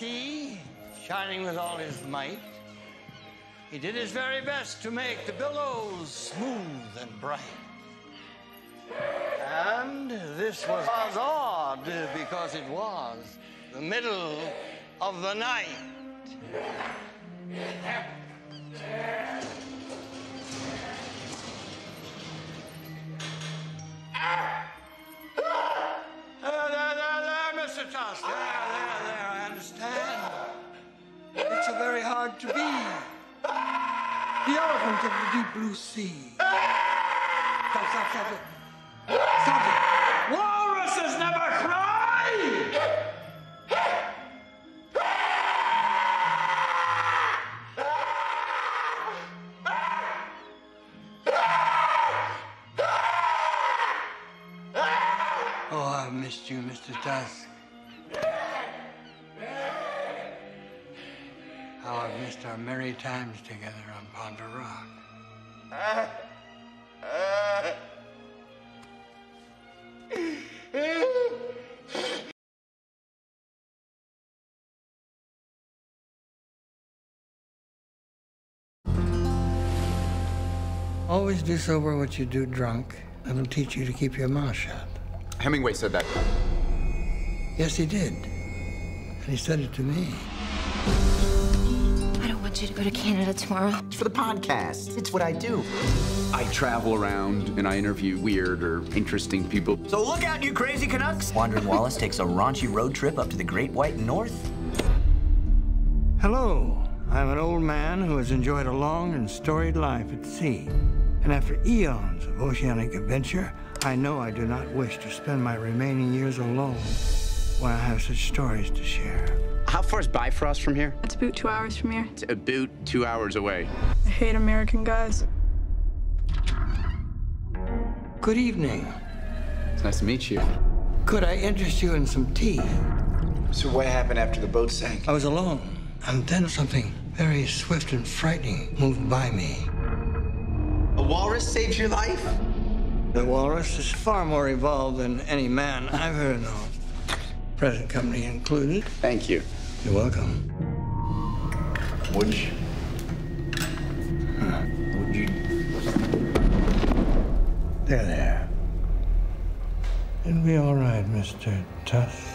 sea, shining with all his might. He did his very best to make the billows smooth and bright. And this was odd, because it was the middle of the night. There, Mr. Tusk. There, I understand. It's so very hard to be the elephant of the deep blue sea. Stop it. Walruses never cry! I missed you, Mr. Tusk. How I've missed our merry times together on Ponder Rock. Always do sober what you do drunk. It'll teach you to keep your mouth shut. Hemingway said that. Yes, he did. And he said it to me. I don't want you to go to Canada tomorrow. It's for the podcast. It's what I do. I travel around and I interview weird or interesting people. So look out, you crazy Canucks! Wandering Wallace takes a raunchy road trip up to the Great White North. Hello. I'm an old man who has enjoyed a long and storied life at sea. And after eons of oceanic adventure, I know I do not wish to spend my remaining years alone when I have such stories to share. How far is Bifrost from here? It's about 2 hours from here. It's about 2 hours away. I hate American guys. Good evening. It's nice to meet you. Could I interest you in some tea? So what happened after the boat sank? I was alone, and then something very swift and frightening moved by me. A walrus saved your life? The walrus is far more evolved than any man I've heard of, present company included. Thank you. You're welcome. Would you? There. It'll be all right, Mr. Tusk.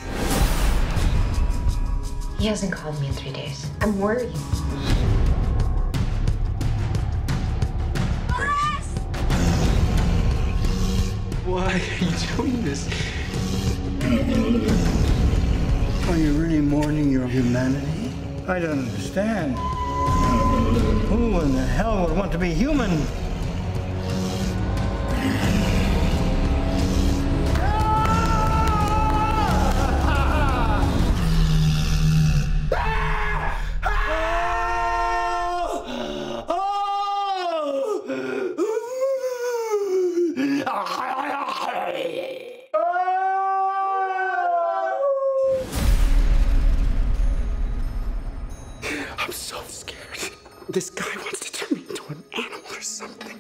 He hasn't called me in 3 days. I'm worried. Why are you doing this? Are you really mourning your humanity? I don't understand. Who in the hell would want to be human? I'm so scared. This guy wants to turn me into an animal or something.